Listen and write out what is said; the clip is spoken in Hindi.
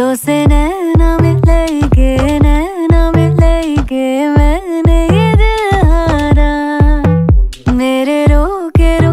बातों से नैना मिलेंगे, नैना मिलेंगे। मैंने ये दिल हारा मेरे रो के रो